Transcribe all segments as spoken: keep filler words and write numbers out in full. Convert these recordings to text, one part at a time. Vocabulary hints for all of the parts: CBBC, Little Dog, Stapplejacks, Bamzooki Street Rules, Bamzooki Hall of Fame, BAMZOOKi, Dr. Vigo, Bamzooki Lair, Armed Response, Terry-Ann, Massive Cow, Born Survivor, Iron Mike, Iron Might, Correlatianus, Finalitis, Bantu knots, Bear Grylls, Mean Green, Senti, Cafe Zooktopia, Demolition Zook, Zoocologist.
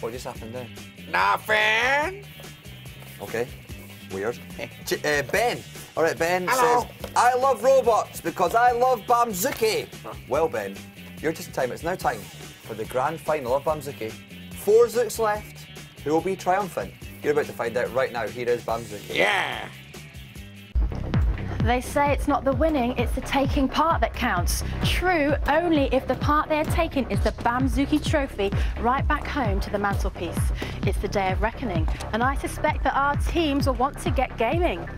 What just happened there? Nothing! Okay. Weird. uh, Ben. All right, Ben Hello. says, I love robots because I love Bamzooki. Huh. Well, Ben, you're just time. It's now time for the grand final of Bamzooki. Four Zooks left. Who will be triumphant? You're about to find out right now. Here is Bamzooki. Yeah! They say it's not the winning, it's the taking part that counts. True, only if the part they're taking is the Bamzooki trophy right back home to the mantelpiece. It's the day of reckoning, and I suspect that our teams will want to get gaming.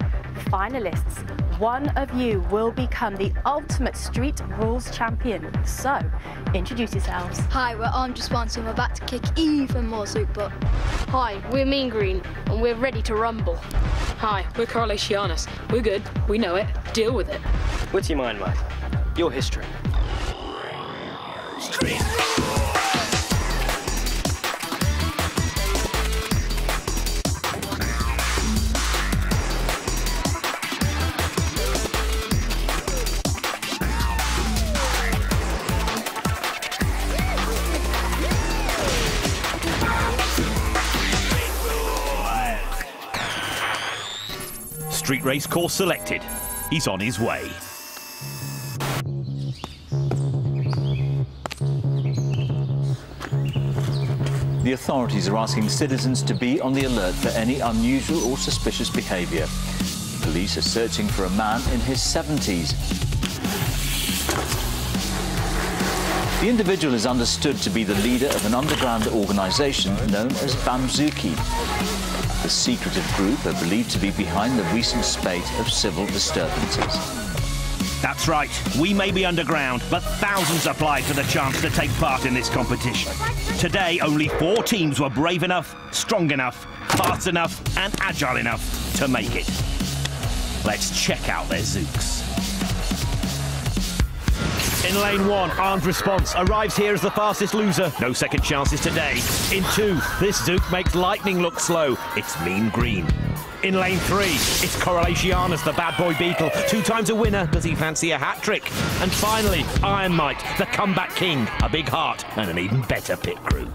Finalists, one of you will become the ultimate street rules champion. So, introduce yourselves. Hi, we're Armed Response, and we're about to kick even more Zook butt. Hi, we're Mean Green, and we're ready to rumble. Hi, we're Correlatianus. We're good. We know it. Deal with it. What's your mind, Mike? Your history. Street Street race course selected. He's on his way. The authorities are asking citizens to be on the alert for any unusual or suspicious behaviour. Police are searching for a man in his seventies. The individual is understood to be the leader of an underground organisation known as Bamzooki. The secretive group are believed to be behind the recent spate of civil disturbances. That's right. We may be underground, but thousands applied for the chance to take part in this competition. Today, only four teams were brave enough, strong enough, fast enough, and agile enough to make it. Let's check out their zooks. In lane one, Armed Response arrives here as the fastest loser. No second chances today. In two, this Zook makes lightning look slow. It's Mean Green. In lane three, it's Correlatianus, the bad boy beetle. Two times a winner. Does he fancy a hat trick? And finally, Iron Mike, the comeback king. A big heart and an even better pit crew.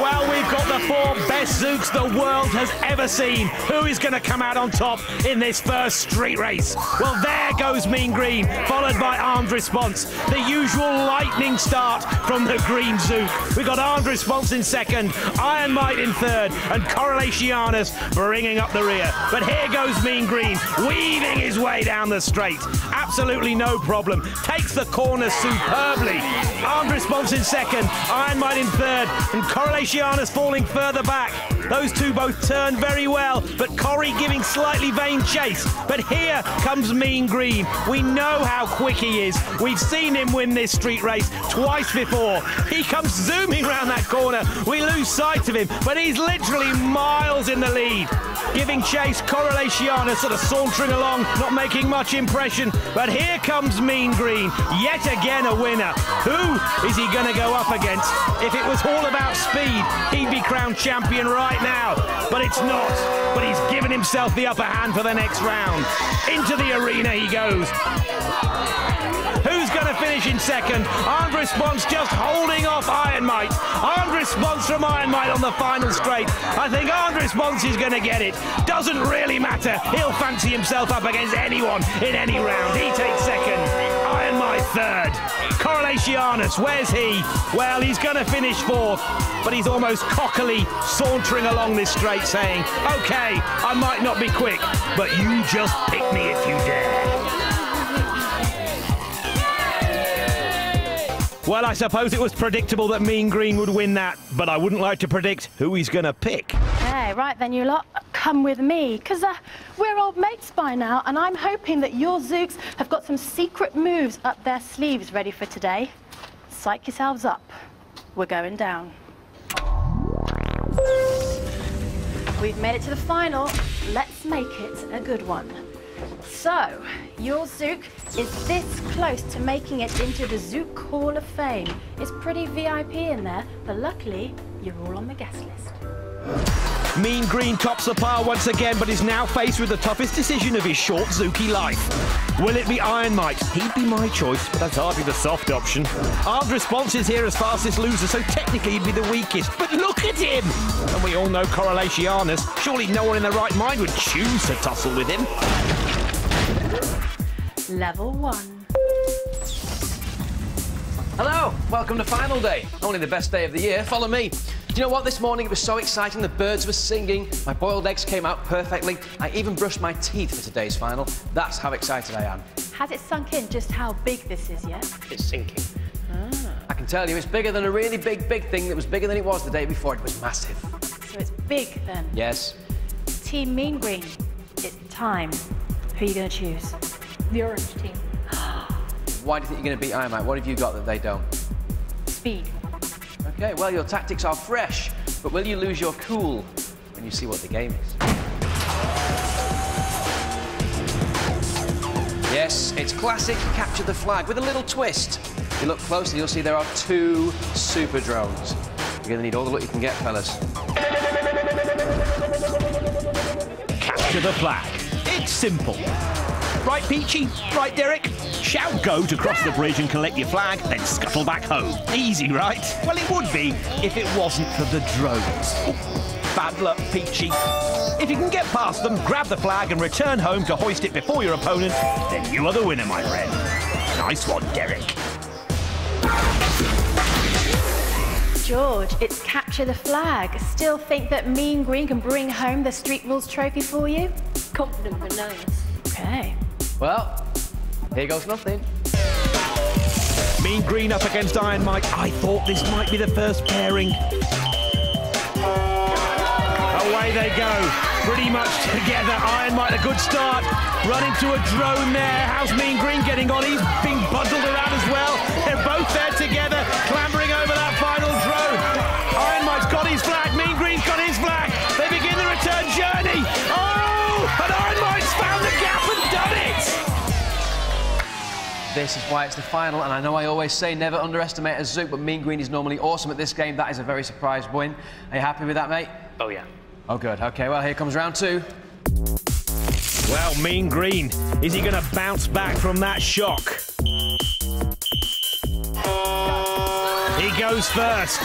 Well, we've got the four best Zooks the world has ever seen. Who is going to come out on top in this first street race? Well, there goes Mean Green, followed by Armed Response. The usual lightning start from the Green Zook. We've got Armed Response in second, Iron Might in third, and Correlatianus bringing up the rear. But here goes Mean Green, weaving his way down the straight. Absolutely no problem. Takes the corner superbly. Armed Response in second, Iron Might in third, and Correlatianus Giannis falling further back. Those two both turn very well, but Corrie giving slightly vain chase. But here comes Mean Green. We know how quick he is. We've seen him win this street race twice before. He comes zooming round that corner. We lose sight of him, but he's literally miles in the lead. Giving chase, Correlatianus sort of sauntering along, not making much impression. But here comes Mean Green, yet again a winner. Who is he going to go up against? If it was all about speed, he'd be crowned champion right now, but it's not. But he's given himself the upper hand for the next round. Into the arena he goes. Who's going to finish in second? Armed Response just holding off Iron Might. Armed Response from Iron Might on the final straight. I think Armed Response is going to get it. Doesn't really matter. He'll fancy himself up against anyone in any round. He takes second. Iron Might third. Correlatianus, where's he? Well, he's going to finish fourth, but he's almost cockily sauntering along this straight saying, OK, I might not be quick, but you just pick me if you dare. Well, I suppose it was predictable that Mean Green would win that, but I wouldn't like to predict who he's going to pick. Okay, right then, you lot, come with me, because uh, we're old mates by now, and I'm hoping that your Zooks have got some secret moves up their sleeves ready for today. Psych yourselves up. We're going down. We've made it to the final. Let's make it a good one. So, your Zook is this close to making it into the Zook Hall of Fame. It's pretty V I P in there, but luckily, you're all on the guest list. Mean Green tops the pile once again, but is now faced with the toughest decision of his short Zooki life. Will it be Iron Mike? He'd be my choice, but that's hardly the soft option. Armed Response is here as fastest loser, so technically he'd be the weakest, but look at him! And we all know Correlatianus. Surely no one in their right mind would choose to tussle with him. Level one. Hello, welcome to final day. Only the best day of the year, follow me. Do you know what? This morning it was so exciting, the birds were singing, my boiled eggs came out perfectly, I even brushed my teeth for today's final. That's how excited I am. Has it sunk in just how big this is yet? It's sinking. Ah. I can tell you, it's bigger than a really big, big thing that was bigger than it was the day before. It was massive. So it's big, then? Yes. Team Mean Green, it's time. Who are you going to choose? The orange team. Why do you think you're going to beat Iron Mike? What have you got that they don't? Speed. Okay, well, your tactics are fresh, but will you lose your cool when you see what the game is? Yes, it's classic capture the flag with a little twist. If you look closely, you'll see there are two super drones. You're going to need all the luck you can get, fellas. Capture the flag. It's simple. Right, Peachy? Right, Derek? Shout go to cross the bridge and collect your flag, then scuttle back home. Easy, right? Well, it would be if it wasn't for the drones. Oh, bad luck, Peachy. If you can get past them, grab the flag and return home to hoist it before your opponent, then you are the winner, my friend. Nice one, Derek. George, it's capture the flag. Still think that Mean Green can bring home the Street Rules trophy for you? Confident but nice. Okay. Well, here goes nothing. Mean Green up against Iron Mike. I thought this might be the first pairing. Away they go. Pretty much together. Iron Mike, a good start. Run into a drone there. How's Mean Green getting on? He's being bundled around as well. They're both there together, clambering over that final drone. Iron Mike's got his flag. Mean Green's got his flag. They begin the return journey. Oh! And Iron Mike's found the gap and done it! This is why it's the final, and I know I always say never underestimate a Zook, but Mean Green is normally awesome at this game. That is a very surprise win. Are you happy with that, mate? Oh, yeah. Oh, good. OK, well, here comes round two. Well, Mean Green, is he going to bounce back from that shock? He goes first.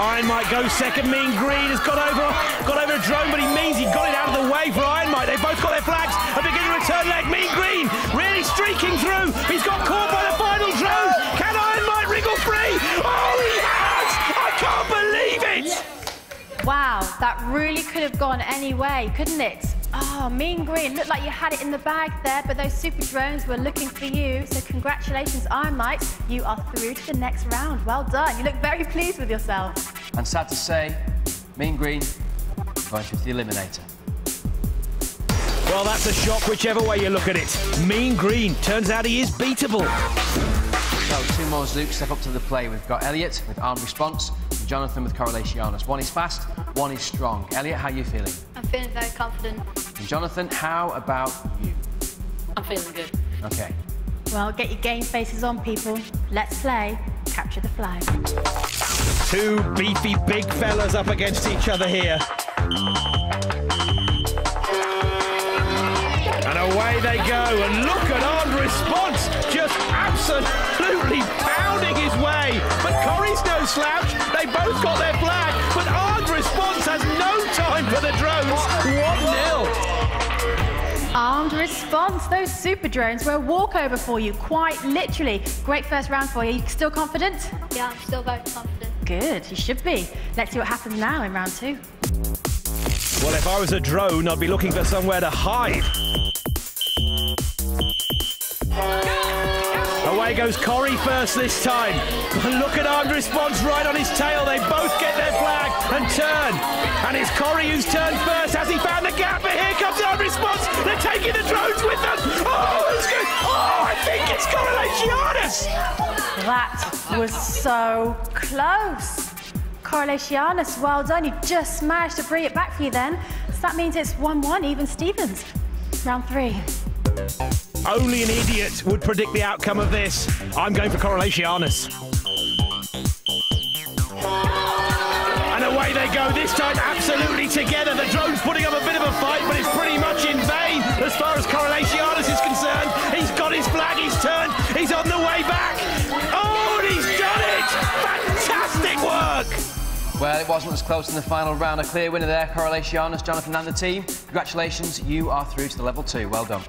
Iron Mike goes second. Mean Green has got over, got over a drone, but he means he got it out of the way for Iron Mike. They've both got their flags. A beginning return leg. Mean Green really streaking through. He's got caught by the final drone. Can Iron Mike wriggle free? Oh, he has! I can't believe it! Wow, that really could have gone any way, couldn't it? Oh, Mean Green, looked like you had it in the bag there, but those super drones were looking for you. So congratulations, Iron Mike. You are through to the next round. Well done. You look very pleased with yourself. And sad to say, Mean Green going to the eliminator. Well, that's a shock whichever way you look at it. Mean Green, turns out he is beatable. So two more Zooks step up to the play. We've got Elliot with Armed Response and Jonathan with Correlatianus. One is fast, one is strong. Elliot, how are you feeling? I'm feeling very confident. And Jonathan, how about you? I'm feeling good. OK. Well, get your game faces on, people. Let's play capture the flag. Two beefy big fellas up against each other here. And away they go. And look at Armed Response just absolutely pounding his way. But Corrie's no slouch. They both got their flag. But Armed Response has no time for the drones. one nil. Armed Response. Those super drones were a walkover for you, quite literally. Great first round for you. Are you still confident? Yeah, I'm still very confident. Good. You should be. Let's see what happens now in round two. Well, if I was a drone, I'd be looking for somewhere to hide. Away goes Corrie first this time. Look at Armed Response right on his tail. They both get their flag and turn. And it's Corrie who's turned first. Has he found the gap? But here comes Armed Response. They're taking the drones with them. Oh, it's good. Oh, I think it's Correlatianus. That was so close. Correlatianus, well done. You just managed to bring it back for you then. So that means it's one one, even Stevens. Round three. Only an idiot would predict the outcome of this. I'm going for Correlatianus. And away they they go, this time absolutely together. The drone's putting up a bit of a fight, but it's pretty much in vain as far as Correlatianus is concerned. He's got his flag, he's turned, he's on the way back. Oh, and he's done it! Fantastic work! Well, it wasn't as close in the final round. A clear winner there, Correlatianus, Jonathan and the team. Congratulations, you are through to the level two. Well done.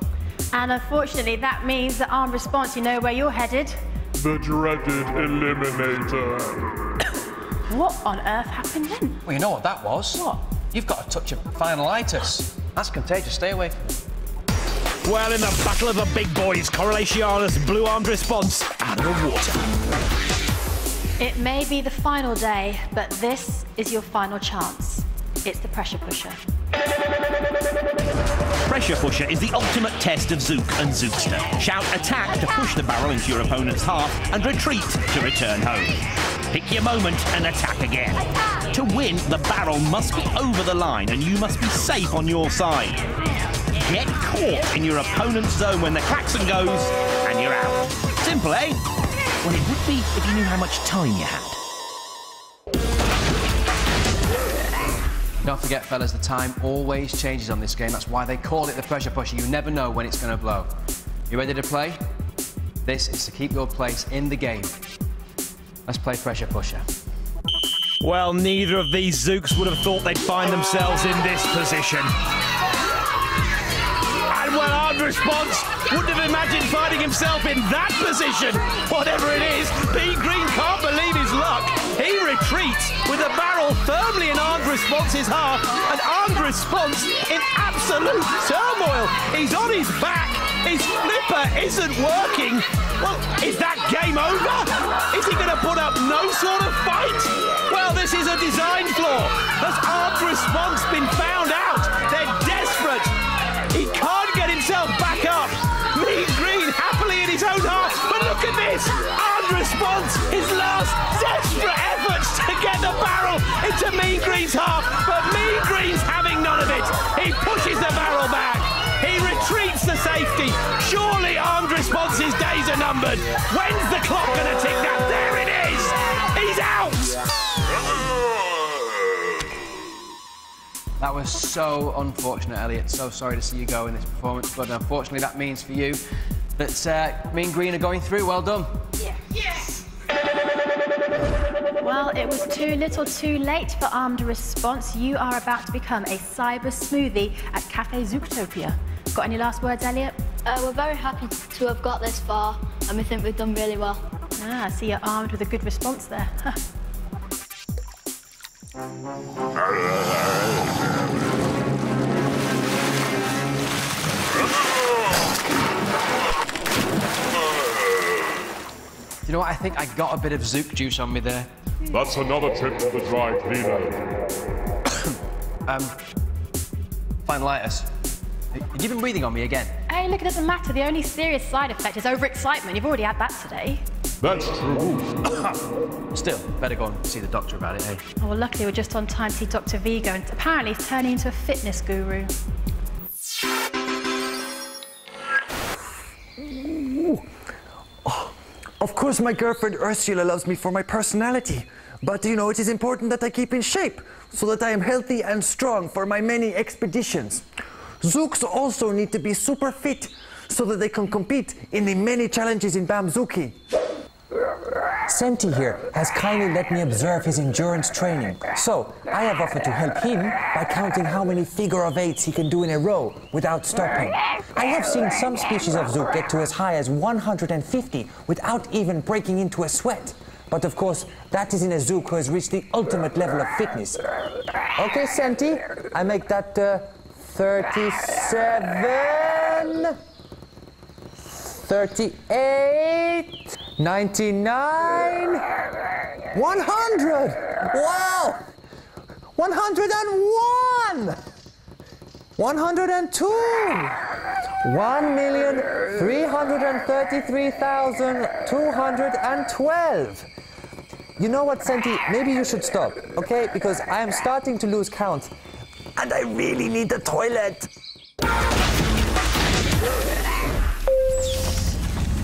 And unfortunately, that means that Armed Response, you know where you're headed. The dreaded eliminator. What on earth happened then? Well, you know what that was. What? You've got a touch of finalitis. That's contagious. Stay away from it. Well, in the battle of the big boys, Correlatianus blew Armed Response out of the water. It may be the final day, but this is your final chance. It's the pressure pusher. Pressure pusher is the ultimate test of Zook and Zookster. Shout attack to push the barrel into your opponent's half and retreat to return home. Pick your moment and attack again. Attack. To win, the barrel must be over the line and you must be safe on your side. Get caught in your opponent's zone when the klaxon goes and you're out. Simple, eh? Well, it would be if you knew how much time you had. Don't forget, fellas, the time always changes on this game. That's why they call it the pressure pusher. You never know when it's going to blow. You ready to play? This is to keep your place in the game. Let's play pressure pusher. Well, neither of these Zooks would have thought they'd find themselves in this position. And well, Armed Response wouldn't have imagined finding himself in that position. Whatever it is, Mean Green can't believe his luck. He retreats with the barrel firmly in Armed Response's half, and Armed Response in absolute turmoil. He's on his back. His flipper isn't working. Well, is that game over? Is he going to put up no sort of fight? Well, this is a design flaw. Has Armed Response been found out? They're desperate. He can't get himself back up. Mean Green happily in his own half, but look at this. Armed Response, his last desperate efforts to get the barrel into Mean Green's half, but Mean Green's having none of it. He pushes the barrel back. He retreats to safety. Surely Armed Response's days are numbered. When's the clock going to tick down? There it is. He's out. That was so unfortunate, Elliot. So sorry to see you go in this performance, but unfortunately that means for you that uh, Mean Green are going through. Well done. Yeah. Yes. Well, it was too little too late for Armed Response. You are about to become a cyber smoothie at Cafe Zooktopia. Got any last words, Elliot? Uh, we're very happy to have got this far, and we think we've done really well. Ah, I see you're armed with a good response there. You know what, I think I got a bit of Zook juice on me there. That's another tip for the dry cleaner. um, finalitis. You've been breathing on me again. Hey, look, it doesn't matter. The only serious side effect is overexcitement. You've already had that today. That's true. Still, better go and see the doctor about it, eh? Oh, well, luckily we're just on time to see Doctor Vigo, and apparently he's turning into a fitness guru. Of course, my girlfriend Ursula loves me for my personality, but you know, it is important that I keep in shape so that I am healthy and strong for my many expeditions. Zooks also need to be super fit so that they can compete in the many challenges in Bamzooki. Senti here has kindly let me observe his endurance training, so I have offered to help him by counting how many figure of eights he can do in a row without stopping. I have seen some species of Zook get to as high as one hundred fifty without even breaking into a sweat, but of course that is in a Zook who has reached the ultimate level of fitness. Okay, Senti, I make that uh, thirty-seven... thirty-eight... ninety-nine... one hundred! Wow! one hundred one! one hundred two! one million three hundred thirty-three thousand two hundred twelve! You know what, Senti? Maybe you should stop, okay? Because I am starting to lose count. And I really need the toilet!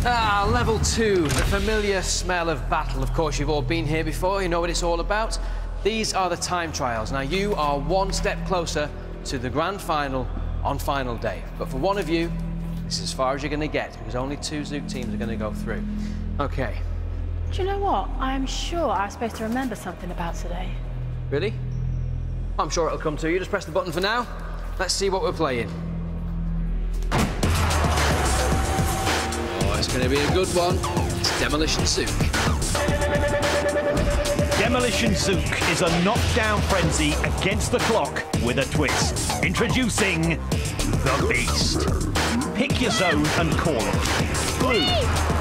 Ah, level two, the familiar smell of battle. Of course, you've all been here before, you know what it's all about. These are the time trials. Now, you are one step closer to the grand final on final day. But for one of you, this is as far as you're going to get, because only two Zook teams are going to go through. OK. Do you know what? I'm sure I was supposed to remember something about today. Really? I'm sure it'll come to you. Just press the button for now. Let's see what we're playing. Oh, it's going to be a good one. It's Demolition Zook. Demolition Zook is a knockdown frenzy against the clock with a twist. Introducing the Beast. Pick your zone and call it. Blue.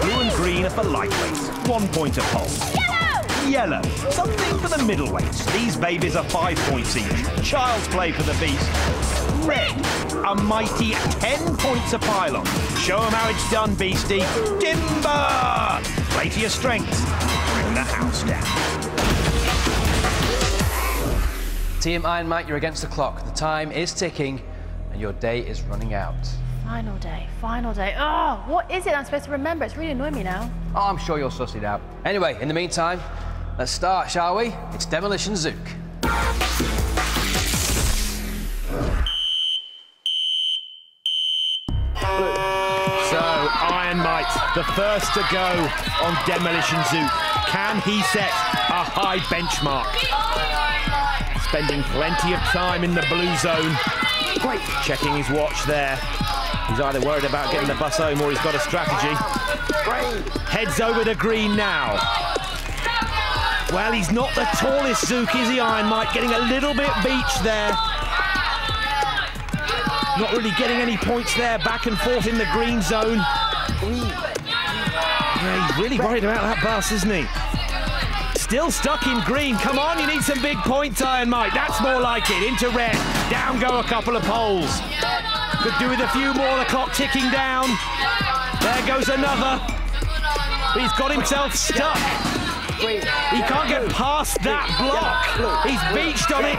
Blue and green are for lightweights. One point a pole. Yellow. Yellow. Something for the middleweights. These babies are five points each. Child's play for the Beast. Red. A mighty ten points a pylon. Show 'em how it's done, Beastie. Timber. Play to your strengths. Bring the house down. Team Iron Mike, you're against the clock. The time is ticking, and your day is running out. Final day, final day. Oh, what is it I'm supposed to remember? It's really annoying me now. Oh, I'm sure you'll suss it out. Anyway, in the meantime, let's start, shall we? It's Demolition Zook. So, Iron Mike, the first to go on Demolition Zook. Can he set a high benchmark? Spending plenty of time in the blue zone. Great. Checking his watch there. He's either worried about getting the bus home or he's got a strategy. Heads over to green now. Well, he's not the tallest Zook, is he, Iron Mike? Getting a little bit beached there. Not really getting any points there. Back and forth in the green zone. Yeah, he's really worried about that bus, isn't he? Still stuck in green. Come on, you need some big points, Iron Mike. That's more like it. Into red. Down go a couple of poles. Could do with a few more. The clock ticking down. There goes another. He's got himself stuck. He can't get past that block. He's beached on it.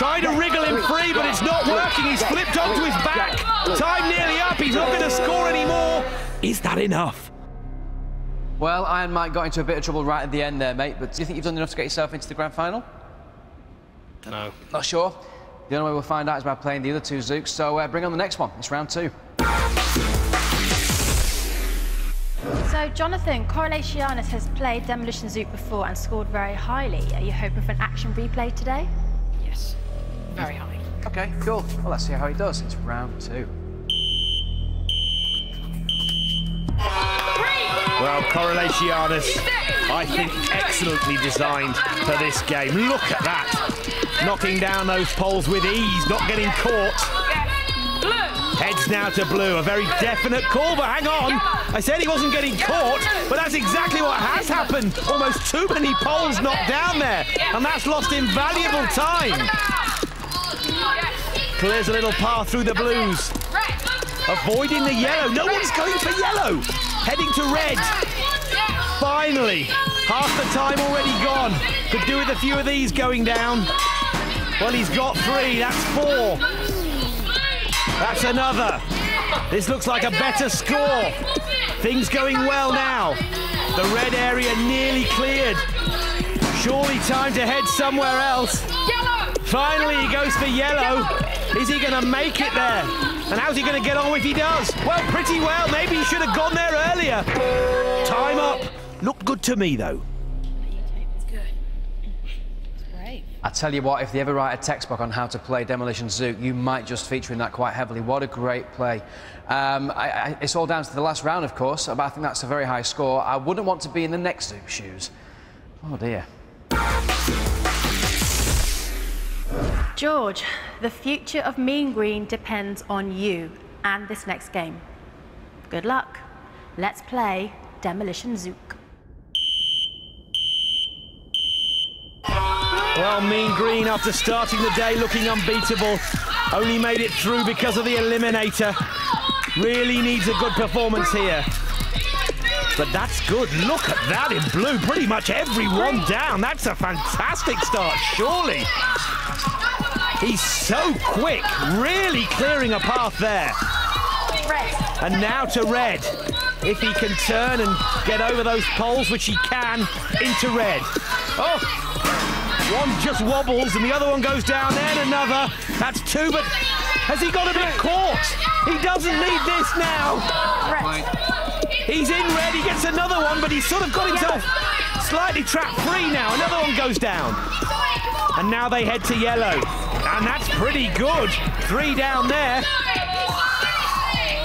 Trying to wriggle him free, but it's not working. He's flipped onto his back. Time nearly up. He's not going to score anymore. Is that enough? Well, Iron Mike got into a bit of trouble right at the end there, mate, but do you think you've done enough to get yourself into the grand final? No. Not sure? The only way we'll find out is by playing the other two Zooks, so uh, bring on the next one. It's round two. So, Jonathan, Correlatianus has played Demolition Zook before and scored very highly. Are you hoping for an action replay today? Yes. Very high. OK, cool. Well, let's see how he does. It's round two. Well, Correlatianus, I think excellently designed for this game. Look at that. Knocking down those poles with ease, not getting caught. Heads now to blue, a very definite call, but hang on. I said he wasn't getting caught, but that's exactly what has happened. Almost too many poles knocked down there, and that's lost invaluable time. Clears a little path through the blues. Avoiding the yellow. No one's going for yellow. Heading to red. Finally. Half the time already gone. Could do with a few of these going down. Well, he's got three. That's four. That's another. This looks like a better score. Things going well now. The red area nearly cleared. Surely time to head somewhere else. Finally, he goes for yellow. Is he going to make it there? And how's he going to get on if he does? Well, pretty well. Maybe he should have gone there earlier. Time up. Looked good to me, though. It's good. It's brave. I tell you what, if they ever write a textbook on how to play Demolition Zook, you might just feature in that quite heavily. What a great play. Um, I, I, it's all down to the last round, of course, but I think that's a very high score. I wouldn't want to be in the next Zook's shoes. Oh, dear. George, the future of Mean Green depends on you and this next game. Good luck. Let's play Demolition Zook. Well, Mean Green, after starting the day looking unbeatable, only made it through because of the eliminator. Really needs a good performance here. But that's good. Look at that in blue. Pretty much everyone down. That's a fantastic start, surely. He's so quick, really clearing a path there. And now to red. If he can turn and get over those poles, which he can, into red. Oh! One just wobbles and the other one goes down, then another. That's two, but has he got a bit caught? He doesn't need this now. Right. He's in red, he gets another one, but he's sort of got himself slightly trapped free now. Another one goes down. And now they head to yellow. And that's pretty good. Three down there.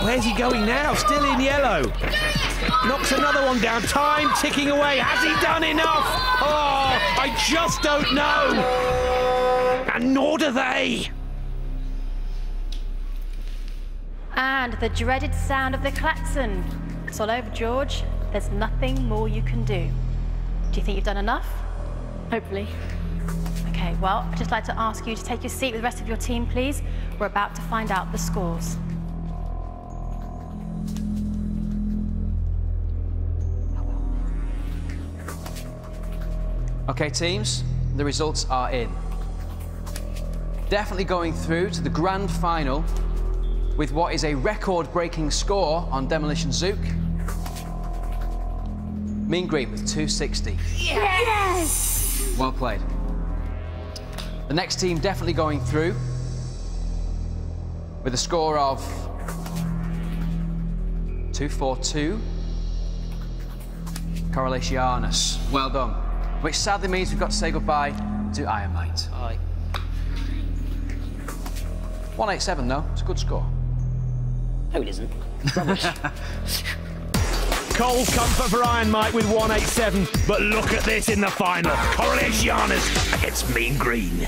Where's he going now? Still in yellow. Knocks another one down. Time ticking away. Has he done enough? Oh, I just don't know. And nor do they. And the dreaded sound of the klaxon. It's all over, George. There's nothing more you can do. Do you think you've done enough? Hopefully. Okay, well, I'd just like to ask you to take your seat with the rest of your team, please. We're about to find out the scores. Okay, teams, the results are in. Definitely going through to the grand final with what is a record-breaking score on Demolition Zook. Mean Green with two sixty. Yes! Yes! Well played. The next team definitely going through with a score of two forty-two. Correlatianus. Well done. Which sadly means we've got to say goodbye to Iron Might. Aye. one eighty-seven, though. It's a good score. No, it isn't. Rubbish. Cold comfort for Iron Mike with one eighty-seven, but look at this in the final. Correlatianus against Mean Green.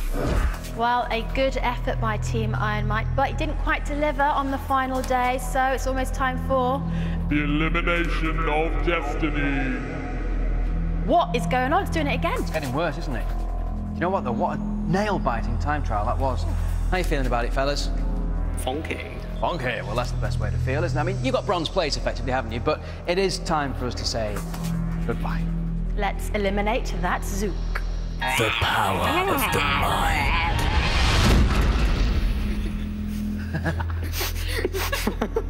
Well, a good effort by Team Iron Mike, but it didn't quite deliver on the final day, so it's almost time for... the elimination of destiny. What is going on? It's doing it again. It's getting worse, isn't it? You know what, though? What a nail-biting time trial that was. How are you feeling about it, fellas? Funky. Funky. Well, that's the best way to feel, isn't it? I mean, you got bronze plates, effectively, haven't you? But it is time for us to say goodbye. Let's eliminate that Zook. The power of the mind.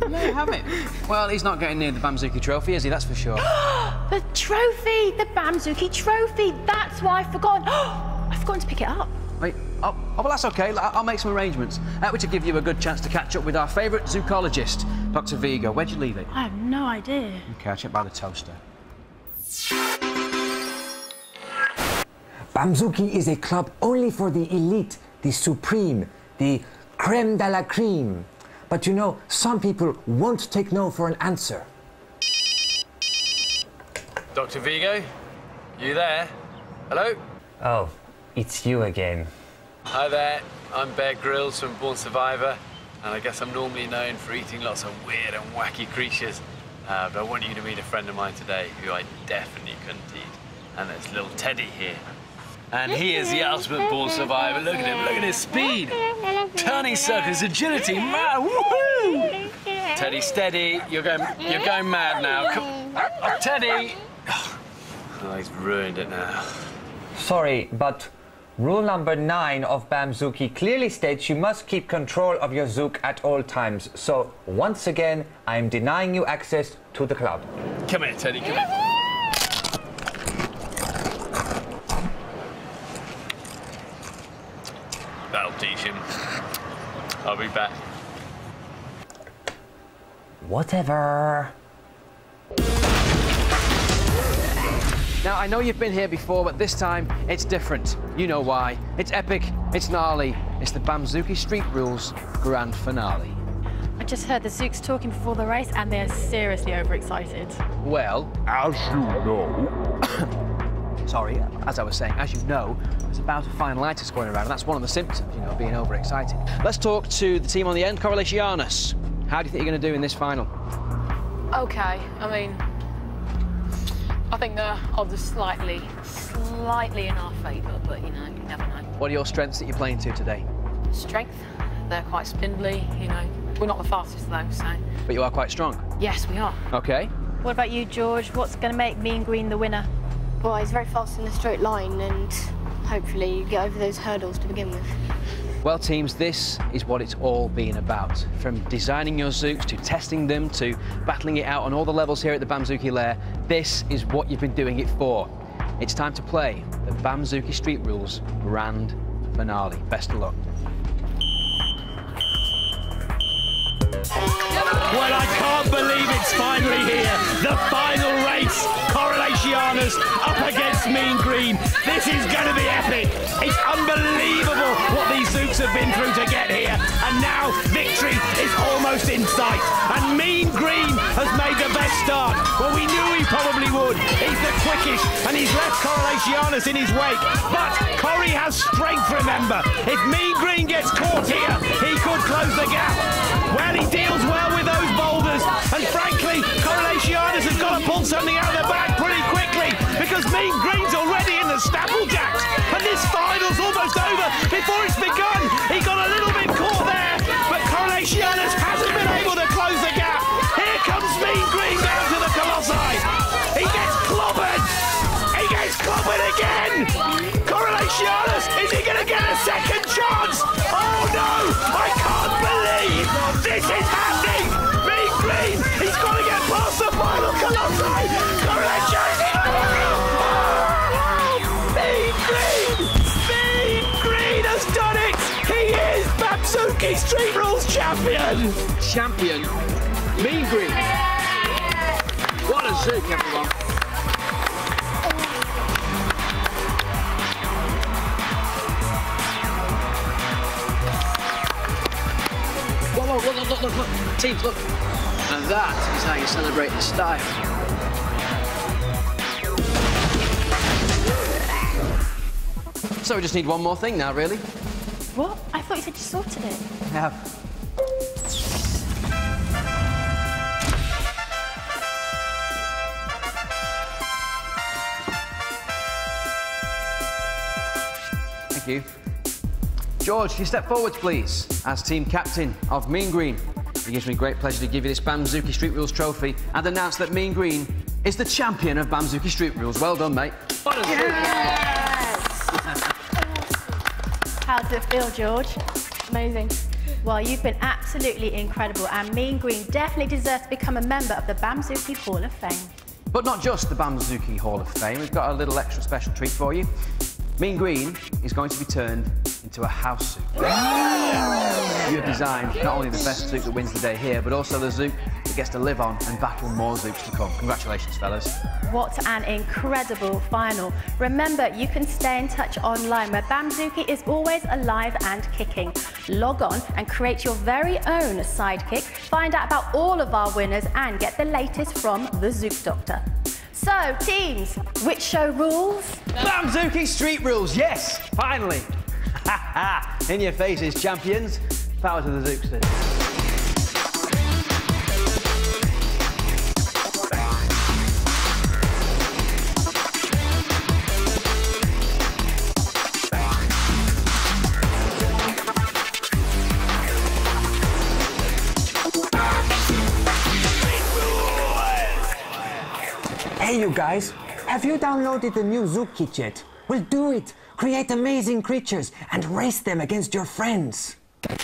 There you have it. Well, he's not getting near the Bamzooki trophy, is he? That's for sure. The trophy! The Bamzooki trophy! That's why I've forgotten. I've forgotten to pick it up. Wait, oh, oh well, that's OK. I'll make some arrangements, uh, which will give you a good chance to catch up with our favourite zoocologist, Doctor Vigo. Where'd you leave it? I have no idea. OK, I'll check by the toaster. Bamzooki is a club only for the elite, the supreme, the creme de la creme. But, you know, some people won't take no for an answer. Doctor Vigo, you there? Hello? Oh, it's you again. Hi there, I'm Bear Grylls from Born Survivor, and I guess I'm normally known for eating lots of weird and wacky creatures, uh, but I want you to meet a friend of mine today who I definitely couldn't eat, and it's little Teddy here. And he is the ultimate Born Survivor. Look at him, look at his speed! Turning circles, agility, man, woohoo! Teddy, steady, you're going, you're going mad now. Come, oh, Teddy! Oh, he's ruined it now. Sorry, but rule number nine of Bamzooki clearly states you must keep control of your Zook at all times. So, once again, I am denying you access to the club. Come here, Teddy, come here. That'll teach him. I'll be back. Whatever. Now, I know you've been here before, but this time it's different. You know why. It's epic, it's gnarly, it's the Bamzooki Street Rules grand finale. I just heard the Zooks talking before the race and they're seriously overexcited. Well, as you know... Sorry, as I was saying, as you know, there's about a finalitis going around, and that's one of the symptoms, you know, being overexcited. Let's talk to the team on the end, Correlatianus. How do you think you're going to do in this final? OK, I mean... I think the odds are slightly, slightly in our favour, but, you know, you never know. What are your strengths that you're playing to today? Strength. They're quite spindly, you know. We're not the fastest, though, so... But you are quite strong? Yes, we are. OK. What about you, George? What's going to make Mean Green the winner? Well, he's very fast in a straight line, and hopefully you get over those hurdles to begin with. Well, teams, this is what it's all been about. From designing your Zooks, to testing them, to battling it out on all the levels here at the Bamzooki Lair. This is what you've been doing it for. It's time to play the Bamzooki Street Rules Grand Finale. Best of luck. Well, I can't believe it's finally here. The final race, Correlatianus up against Mean Green. This is going to be epic. It's unbelievable what these Zooks have been through to get here. And now victory is almost in sight. And Mean Green has made the best start. Well, we knew he probably would. He's the quickest, and he's left Correlatianus in his wake. But Corrie has strength, remember. If Mean Green gets caught here, he could close the gap. Well, he deals well with those boulders, and frankly, Correlatianus has got to pull something out of the bag pretty quickly, because Mean Green's already in the Stapplejacks, and this final's almost over before it's begun. He got a little bit caught there, but Correlatianus hasn't been able to close the gap. Here comes Mean Green down to the Colossi. He gets clobbered. He gets clobbered again. Correlatianus, is he going to get a second chance? Oh no, I can't believe this is happening. Mean Green, he's got to get past the final Colossi. Correlatianus, oh, Mean Green, Mean Green has done it. He is Bamzooki Street Rules champion. Champion, Mean Green. What a Zook, everyone. Look, look, look, look, look, teams, look. And that is how you celebrate in style. So we just need one more thing now, really. What? I thought you said you sorted it. I have. Thank you. George, you step forward, please, as team captain of Mean Green. It gives me great pleasure to give you this Bamzooki Street Rules trophy and announce that Mean Green is the champion of Bamzooki Street Rules. Well done, mate. What a yes! How does it feel, George? Amazing. Well, you've been absolutely incredible, and Mean Green definitely deserves to become a member of the Bamzooki Hall of Fame. But not just the Bamzooki Hall of Fame. We've got a little extra special treat for you. Mean Green is going to be turned into a house Zook. You have designed not only the best Zook that wins the day here, but also the Zook that gets to live on and battle more Zooks to come. Congratulations, fellas. What an incredible final. Remember, you can stay in touch online, where Bamzooki is always alive and kicking. Log on and create your very own sidekick. Find out about all of our winners and get the latest from the Zook Doctor. So, teams, which show rules? Bamzooki Street Rules, yes, finally. Ha ha! In your faces, champions. Power to the Zooksters. Hey, you guys. Have you downloaded the new Zook Kit yet? Well, do it. Create amazing creatures and race them against your friends. There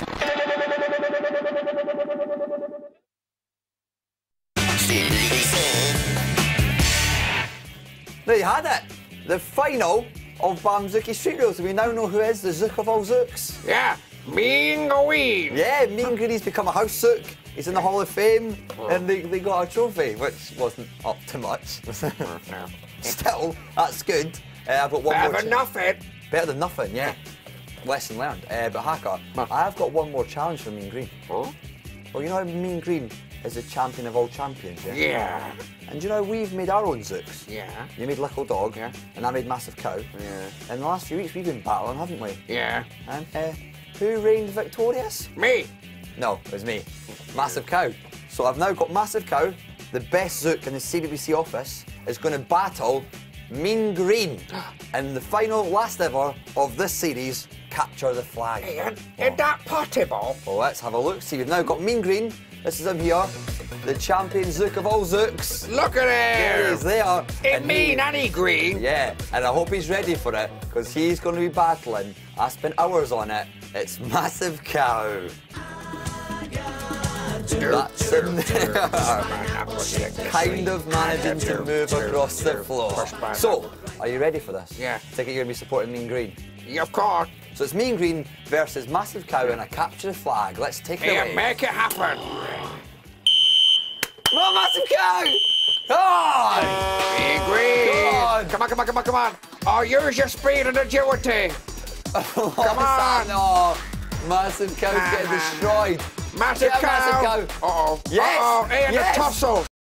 you had it. The final of Bamzooki Street Rules. We now know who is the Zook of all Zooks. Yeah, Mean Green. Yeah, Mean Green's become a house Zook. He's in the Hall of Fame, oh. and they, they got a trophy, which wasn't up to much. Still, that's good. Uh, I've got one Better more than nothing. Better than nothing, yeah. Lesson learned. Uh, but Hacker, huh. I've got one more challenge for Mean Green. Oh? Well, you know how Mean Green is the champion of all champions, yeah? Yeah. And you know we've made our own Zooks? Yeah. You made Little Dog, yeah. and I made Massive Cow. Yeah. And the last few weeks we've been battling, haven't we? Yeah. And uh, who reigned victorious? Me. No, it was me. Massive Cow. So I've now got Massive Cow, the best Zook in the C B B C office, is going to battle Mean Green and the final, last ever of this series, Capture the Flag. Hey, oh. Is that possible? Well, let's have a look. See, we've now got Mean Green. This is him here, the champion Zook of all Zooks. Look at him! There he is, there. It mean any green. Yeah, and I hope he's ready for it, because he's going to be battling. I spent hours on it. It's Massive Cow. That's a kind of managing to move across the floor. So, are you ready for this? Yeah. I think you're going to be supporting Mean Green. Yeah, of course. So it's Mean Green versus Massive Cow and a capture the flag. Let's take it away. Yeah, make it happen. Come on, Massive Cow! Come on! Mean Green! Come on, come on, come on, come on! Oh, use your speed and agility! Oh, come on! No. Massive Cow's getting destroyed. Massive Cow! Massive Cow! Uh-oh. Yes! Uh-oh. In yes. a tussle!